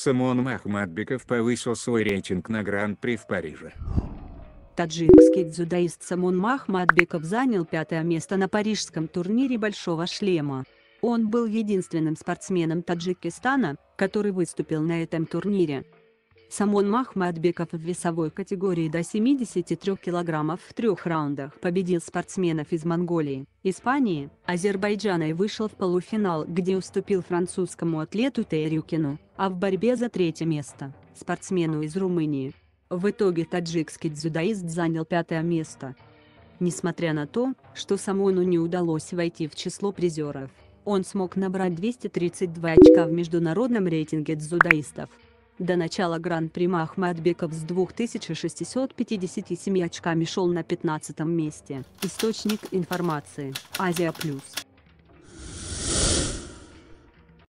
Сомон Махмадбеков повысил свой рейтинг на Гран-при в Париже. Таджикский дзюдоист Сомон Махмадбеков занял 5-е место на парижском турнире «Большого шлема». Он был единственным спортсменом Таджикистана, который выступил на этом турнире. Сомон Махмадбеков в весовой категории до 73 килограммов в 3 раундах победил спортсменов из Монголии, Испании, Азербайджана и вышел в полуфинал, где уступил французскому атлету Териукину, а в борьбе за 3-е место – спортсмену из Румынии. В итоге таджикский дзюдоист занял 5-е место. Несмотря на то, что Сомону не удалось войти в число призеров, он смог набрать 232 очка в международном рейтинге дзюдоистов. До начала Гран-при Махмадбеков с 2657 очками шел на 15-м месте. Источник информации: Азия плюс.